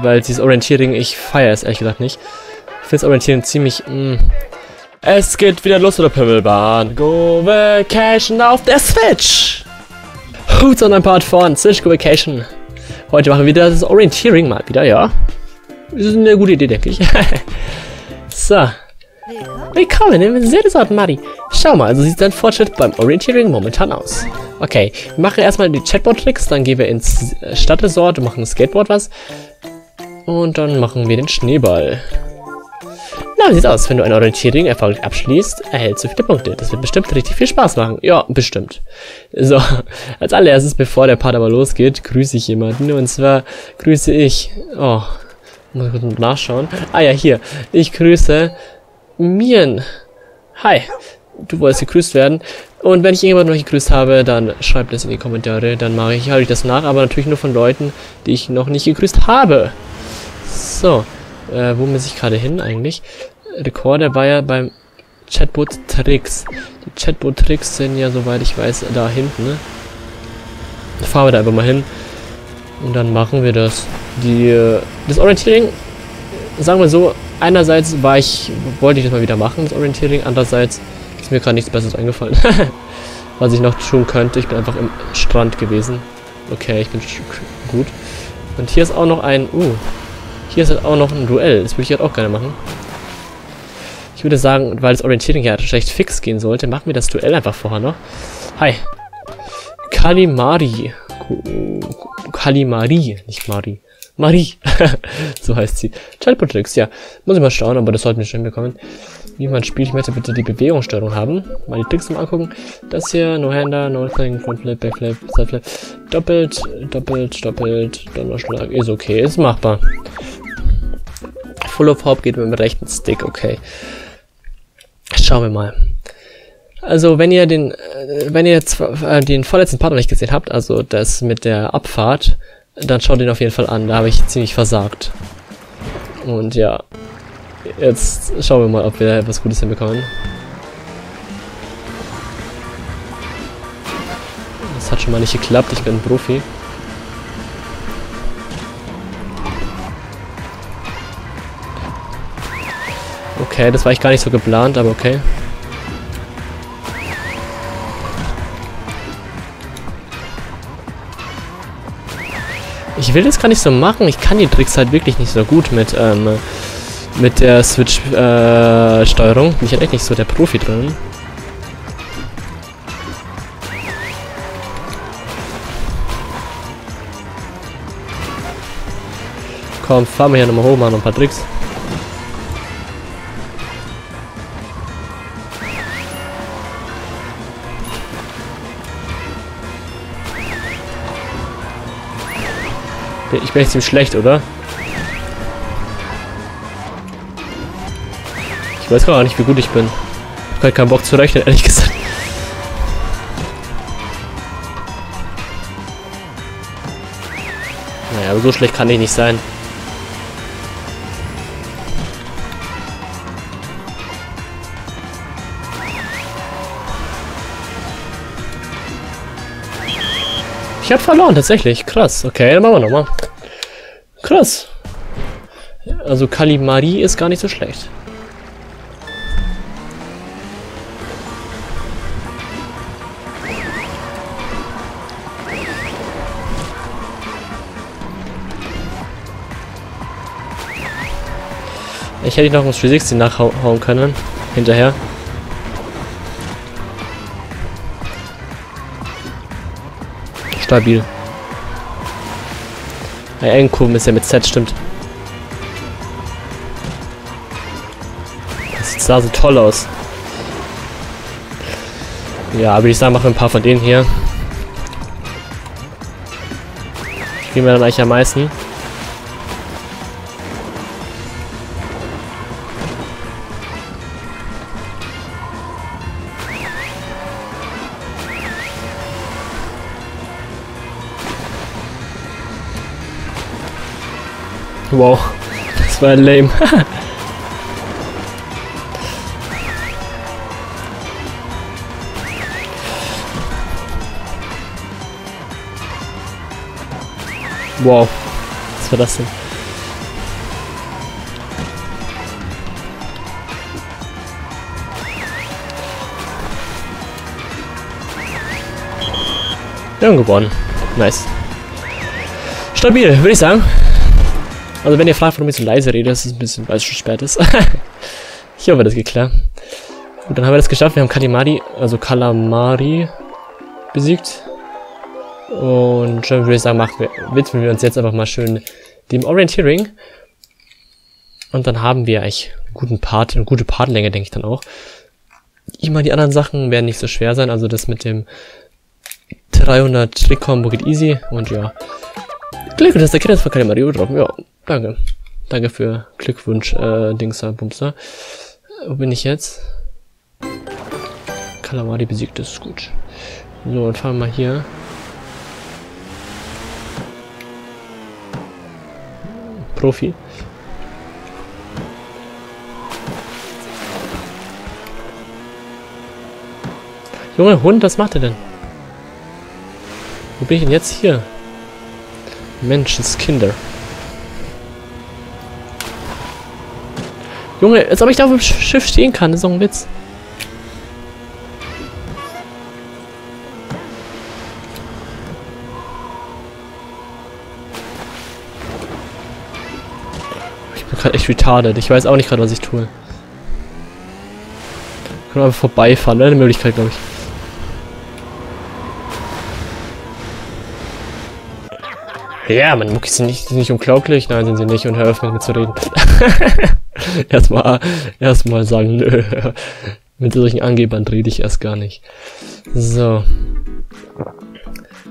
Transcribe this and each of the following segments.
Weil dieses Orientiering, ich feiere es ehrlich gesagt nicht. Ich finde das Orientieren ziemlich... Es geht wieder los mit der Pimmelbahn. Go Vacation auf der Switch! Huts und ein Part von Switch Go Vacation. Heute machen wir wieder das Orientiering mal wieder, ja. Das ist eine gute Idee, denke ich. So. Willkommen im Seeresort Mari. Schau mal, so sieht dein Fortschritt beim Orientiering momentan aus. Okay, wir machen erstmal die Chatbot-Tricks, dann gehen wir ins Stadtessort und machen ein Skateboard was. Und dann machen wir den Schneeball. Na, wie sieht's aus? Wenn du ein Orientiering erfolgreich abschließt, erhältst du viele Punkte. Das wird bestimmt richtig viel Spaß machen. Ja, bestimmt. So, als allererstes, bevor der Part aber losgeht, grüße ich jemanden. Und zwar grüße ich... Oh, muss ich kurz nachschauen. Ah ja, hier. Ich grüße... Mien. Hi. Du wolltest gegrüßt werden. Und wenn ich irgendjemanden noch gegrüßt habe, dann schreibt das in die Kommentare. Dann mache ich, halte ich das nach. Aber natürlich nur von Leuten, die ich noch nicht gegrüßt habe. So. Wo muss ich gerade hin eigentlich? Rekorder war ja beim Chatbot-Tricks. Die Chatbot-Tricks sind ja, soweit ich weiß, da hinten. Ne? Fahren wir da einfach mal hin. Und dann machen wir das. Das Orientiering, sagen wir so, einerseits wollte ich das mal wieder machen, das Orientiering, andererseits ist mir gerade nichts Besseres eingefallen, was ich noch tun könnte. Ich bin einfach im Strand gewesen. Okay, ich bin gut. Und hier ist auch noch ein, hier ist halt auch noch ein Duell, das würde ich halt auch gerne machen. Ich würde sagen, weil das Orientiering ja schlecht fix gehen sollte, machen wir das Duell einfach vorher noch. Hi. Calamari. Calamari, nicht Mari. Marie, so heißt sie. Chatbot-Tricks, ja. Muss ich mal schauen, aber das sollten wir schon bekommen. Wie man spielt, ich möchte bitte die Bewegungssteuerung haben. Mal die Tricks mal angucken. Das hier, No-Hander, No-Thing, Frontflip, Backflip, Sideflip. Doppelt, doppelt, doppelt, Donnerschlag. Ist okay, ist machbar. Full of Hop geht mit dem rechten Stick, okay. Schauen wir mal. Also, wenn ihr den vorletzten Part noch nicht gesehen habt, also das mit der Abfahrt, dann schaut ihn auf jeden Fall an, da habe ich ziemlich versagt. Und ja, jetzt schauen wir mal, ob wir da etwas Gutes hinbekommen. Das hat schon mal nicht geklappt, ich bin ein Profi. Okay, das war ich gar nicht so geplant, aber okay. Ich will das gar nicht so machen, ich kann die Tricks halt wirklich nicht so gut mit der Switch-Steuerung. Bin ich halt echt nicht so der Profi drin. Komm, fahren wir hier nochmal hoch, machen noch ein paar Tricks. Ich bin echt ziemlich schlecht, oder? Ich weiß gar nicht, wie gut ich bin. Ich habe halt keinen Bock zu rechnen, ehrlich gesagt. Naja, aber so schlecht kann ich nicht sein. Ich habe verloren, tatsächlich. Krass. Okay, dann machen wir nochmal. Krass. Also Calamari ist gar nicht so schlecht. Ich hätte noch ums 360 nachhauen können. Hinterher. Stabil. Bei engen Kurven ist ja mit Z, stimmt. Das sah so toll aus. Ja, würde ich sagen, machen wir ein paar von denen hier. Spielen wir dann eigentlich am meisten. Wow, das war lame. Wow, was war das denn? Wir haben gewonnen. Nice. Stabil, würde ich sagen. Also wenn ihr fragt, warum ich so leise rede, ist es ein bisschen, weil es schon spät ist. Hier haben wir das geklärt. Gut, dann haben wir das geschafft. Wir haben Calamari besiegt. Und schon würde ich sagen, widmen wir uns jetzt einfach mal schön dem Orienteering. Und dann haben wir eigentlich einen guten Part, eine gute Partlänge, denke ich dann auch. Ich meine, die anderen Sachen werden nicht so schwer sein. Also das mit dem 300 Trick-Combo geht easy. Und ja, Glückwunsch, dass der Kind von Calamari drauf. Ja, danke. Danke für Glückwunsch, Dingser, Bumser. Wo bin ich jetzt? Calamari besiegt, ist gut. So, dann fahren wir mal hier. Profi. Junge, Hund, was macht er denn? Wo bin ich denn jetzt hier? Menschenskinder. Junge, als ob ich da auf dem Schiff stehen kann, ist doch ein Witz. Ich bin gerade echt retarded. Ich weiß auch nicht gerade, was ich tue. Ich kann einfach vorbeifahren, wäre eine Möglichkeit, glaube ich. Ja, meine Muckis sind nicht unglaublich. Nein, sind sie nicht. Und hör auf, mit mir zu reden. erstmal sagen, nö. Mit solchen Angebern rede ich erst gar nicht. So.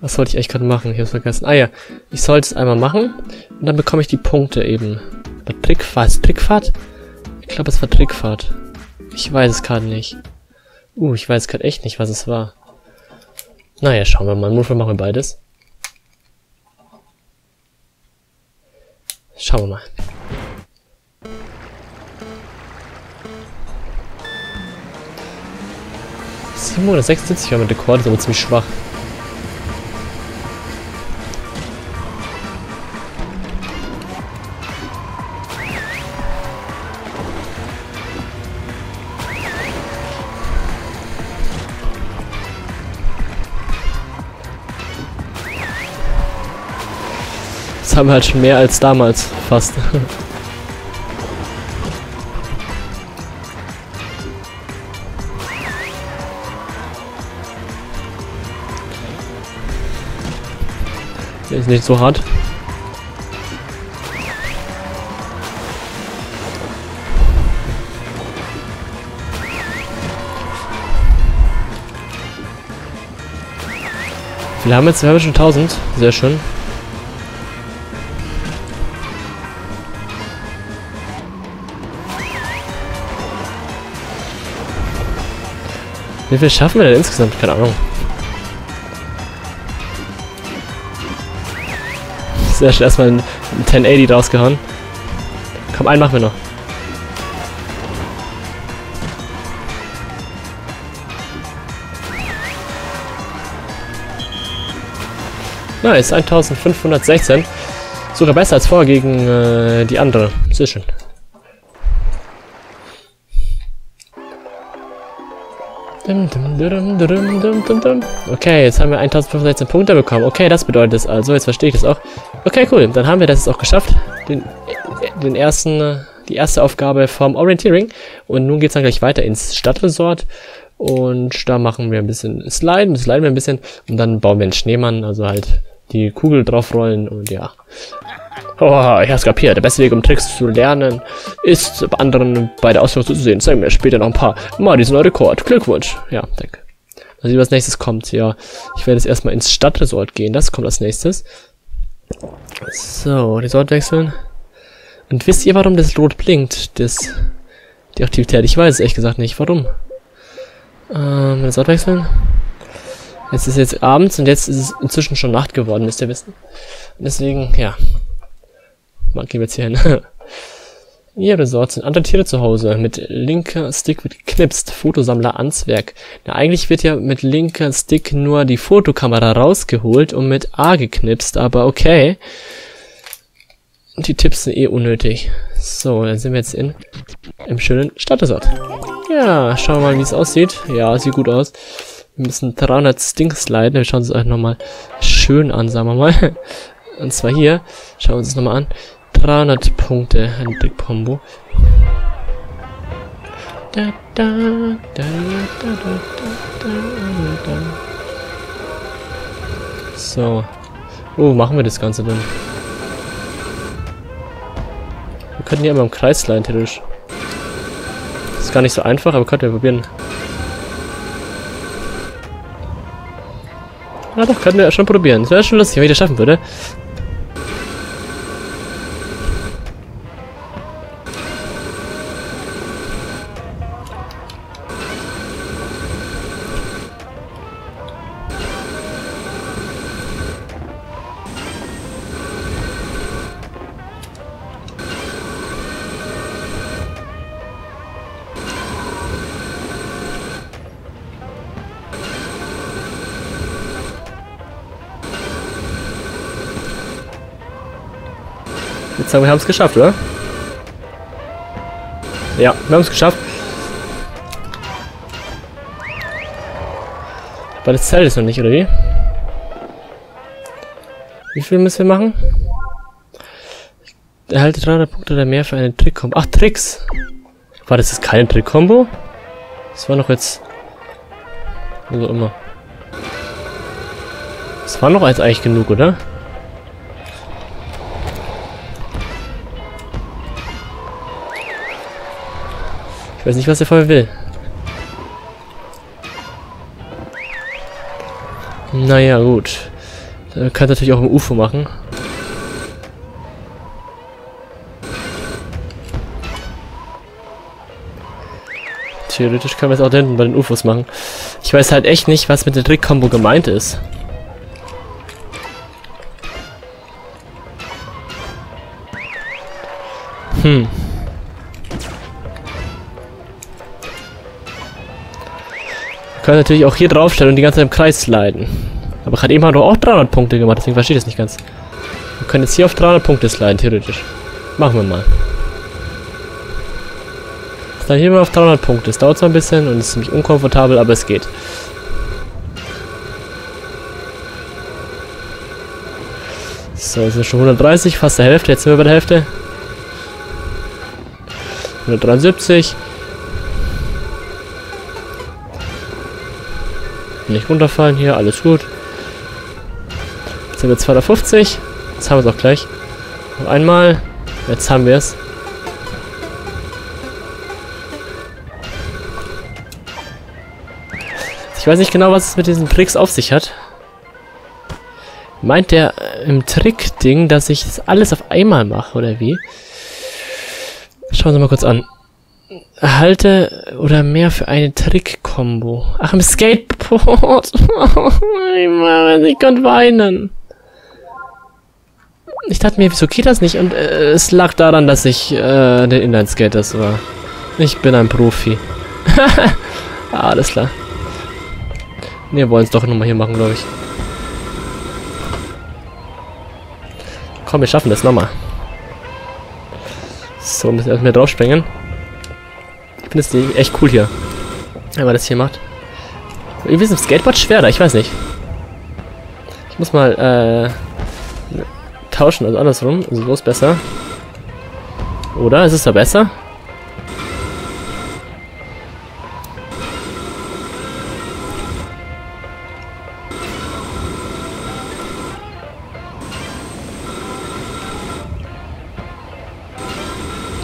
Was sollte ich eigentlich gerade machen? Ich hab's vergessen. Ah ja, ich sollte es einmal machen. Und dann bekomme ich die Punkte eben. War Trickfahrt? Ich glaube, es war Trickfahrt. Ich weiß es gerade nicht. Ich weiß gerade echt nicht, was es war. Naja, schauen wir mal. Wofür machen wir beides? Schauen wir mal. Simone 76 war mit Rekord, ist aber ziemlich schwach. Haben wir halt schon mehr als damals, fast. Der ist nicht so hart. Wir haben jetzt schon 1000, sehr schön. Wie viel schaffen wir denn insgesamt? Keine Ahnung. Sehr schnell erstmal ein 1080 rausgehauen. Komm, einen machen wir noch. Nice, 1516. Sogar besser als vorher gegen die andere. Sehr schön. Okay, jetzt haben wir 1516 Punkte bekommen. Okay, das bedeutet es also. Jetzt verstehe ich das auch. Okay, cool. Dann haben wir das jetzt auch geschafft. Die erste Aufgabe vom Orienteering. Und nun geht es dann gleich weiter ins Stadtessort. Und da machen wir ein bisschen Sliden. Sliden wir ein bisschen. Und dann bauen wir einen Schneemann. Also halt die Kugel draufrollen. Und ja. Oh, ich hab's kapiert. Der beste Weg, um Tricks zu lernen, ist, bei anderen bei der Ausführung zuzusehen. Zeigen wir später noch ein paar. Mari ist ein neuer Rekord. Glückwunsch. Ja, danke. Mal sehen, was nächstes kommt. Ja, ich werde jetzt erstmal ins Stadtresort gehen. Das kommt als nächstes. So, Resort wechseln. Und wisst ihr, warum das rot blinkt? Die Aktivität. Ich weiß es ehrlich gesagt nicht. Warum? Resort wechseln. Es ist jetzt abends und jetzt ist es inzwischen schon Nacht geworden, müsst ihr wissen. Deswegen, ja. Man, gehen wir jetzt hier hin. Ihr Resort sind andere Tiere zu Hause. Mit linker Stick wird geknipst. Fotosammler ans Werk. Na, eigentlich wird ja mit linker Stick nur die Fotokamera rausgeholt und mit A geknipst, aber okay. Die Tipps sind eh unnötig. So, dann sind wir jetzt im schönen Stadtessort. Ja, schauen wir mal, wie es aussieht. Ja, sieht gut aus. Wir müssen 300 Stinks leiden. Wir schauen es euch nochmal schön an, sagen wir mal. Und zwar hier. Schauen wir uns das nochmal an. 300 Punkte. Ein Big-Pombo. So. Oh, machen wir das Ganze dann? Wir könnten ja immer im Kreis leiden, theoretisch. Ist gar nicht so einfach, aber könnten wir probieren. Na doch, könnten wir schon probieren. Das wäre schon lustig, wenn ich das schaffen würde. Jetzt sagen wir, haben es geschafft, oder? Ja, wir haben es geschafft. Aber das zählt es noch nicht, oder wie? Wie viel müssen wir machen? Erhalte 300 Punkte oder mehr für eine Trick-Kombo. Ach, Tricks! War das jetzt keine Trick-Kombo? Das war noch jetzt... Also immer. Das war noch jetzt eigentlich genug, oder? Ich weiß nicht, was der Fall will. Naja, gut. Dann kann natürlich auch ein UFO machen. Theoretisch können wir es auch da hinten bei den UFOs machen. Ich weiß halt echt nicht, was mit der Trick-Kombo gemeint ist. Ich kann natürlich auch hier draufstellen und die ganze Zeit im Kreis sliden. Aber gerade eben haben wir auch 300 Punkte gemacht, deswegen verstehe ich das nicht ganz. Wir können jetzt hier auf 300 Punkte sliden, theoretisch. Machen wir mal. Sliden hier mal auf 300 Punkte. Es dauert zwar ein bisschen und ist ziemlich unkomfortabel, aber es geht. So, jetzt sind schon 130, fast der Hälfte. Jetzt sind wir bei der Hälfte. 173. Nicht runterfallen hier, alles gut. Jetzt sind wir 250. Jetzt haben wir es auch gleich. Noch einmal. Jetzt haben wir es. Ich weiß nicht genau, was es mit diesen Tricks auf sich hat. Meint der im Trick-Ding, dass ich das alles auf einmal mache, oder wie? Schauen wir mal kurz an. Erhalte oder mehr für eine Trick-Kombo. Ach, im Skateboard. Ich kann weinen. Ich dachte mir, wieso geht das nicht? Und es lag daran, dass ich der Inline-Skater war. Ich bin ein Profi. Alles klar. Wir wollen es doch nochmal hier machen, glaube ich. Komm, wir schaffen das nochmal. So, müssen wir erstmal drauf springen. Ich finde das echt cool hier, wenn man das hier macht. Irgendwie ist ein Skateboard schwerer, ich weiß nicht. Ich muss mal tauschen, also andersrum. Also so ist besser. Oder? Ist es da besser?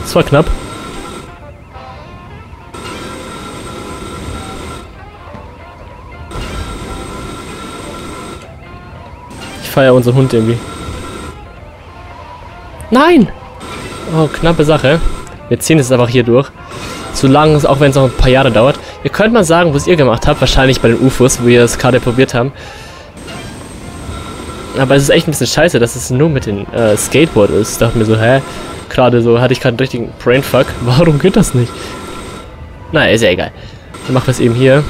Das war knapp. Ich feiere unseren Hund irgendwie. Nein! Oh, knappe Sache. Wir ziehen es einfach hier durch. So lange, auch wenn es noch ein paar Jahre dauert. Ihr könnt mal sagen, was ihr gemacht habt. Wahrscheinlich bei den UFOs, wo wir es gerade probiert haben. Aber es ist echt ein bisschen scheiße, dass es nur mit dem Skateboard ist. Ich dachte mir so, hä? Gerade so hatte ich gerade einen richtigen Brainfuck. Warum geht das nicht? Naja, ist ja egal. Dann machen wir es eben hier.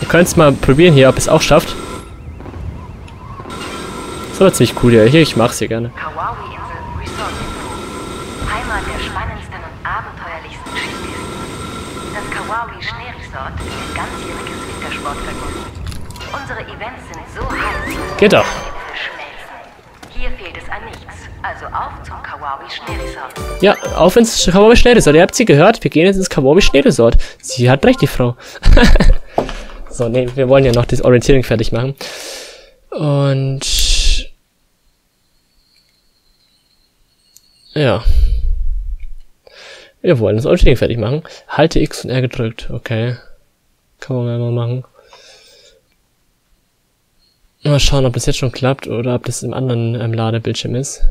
Ihr könnt es mal probieren hier, ob es auch schafft. Das war ziemlich cool, ja. Hier, ich mach's hier gerne. Kawawii-Schnee-Resort. Heimat der spannendsten und abenteuerlichsten Skipisten. Das Kawawii-Schnee-Resort ist ein ganzjähriges Wintersportvergnügen. Unsere Events sind so heiß, geht doch. Hier fehlt es an nichts. Also auf zum Kawawii-Schnee-Resort. Ja, auf ins Kawawii-Schnee-Resort. Ihr habt sie gehört, wir gehen jetzt ins Kawawii-Schnee-Resort. Sie hat recht, die Frau. So, nee, wir wollen ja noch das Orientierung fertig machen. Und... ja. Wir wollen das Orientierung fertig machen. Halte X und R gedrückt. Okay. Kann man mal machen. Mal schauen, ob das jetzt schon klappt oder ob das im anderen Ladebildschirm ist.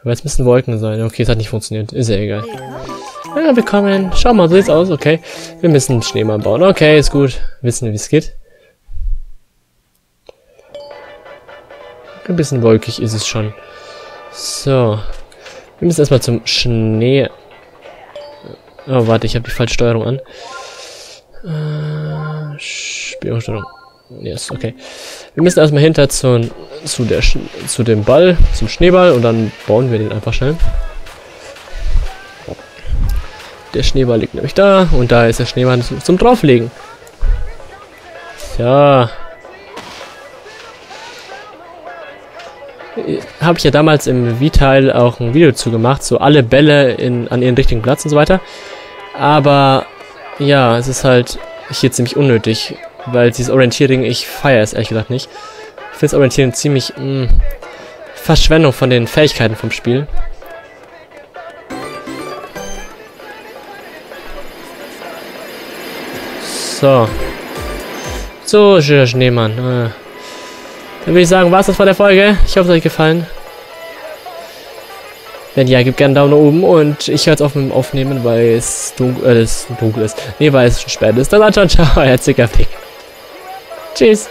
Aber jetzt müssen Wolken sein. Okay, es hat nicht funktioniert. Ist ja egal. Ja, wir kommen. Schau mal, so sieht's aus. Okay. Wir müssen einen Schneemann bauen. Okay, ist gut. Wissen wir, wie es geht. Ein bisschen wolkig ist es schon. So. Wir müssen erstmal zum Schnee... oh, warte, ich habe die falsche Steuerung an. Spielsteuerung. Yes, okay. Wir müssen erstmal hinter zu dem Ball, zum Schneeball, und dann bauen wir den einfach schnell. Der Schneeball liegt nämlich da, und da ist der Schneeball zum Drauflegen. Ja. Habe ich ja damals im Wii-Teil auch ein Video zu gemacht, so alle Bälle an ihren richtigen Platz und so weiter. Aber ja, es ist halt hier ziemlich unnötig, weil dieses Orientiering, ich feiere es ehrlich gesagt nicht. Ich finde das Orientieren ziemlich Verschwendung von den Fähigkeiten vom Spiel. So. So, Schneemann. Dann würde ich sagen, war's das von der Folge. Ich hoffe, es hat euch gefallen. Wenn ja, gebt gerne einen Daumen nach oben, und ich höre jetzt auf mit dem Aufnehmen, weil es dunkel ist. Nee, weil es schon spät ist. Dann ciao, euer Zckrfrk. Tschüss.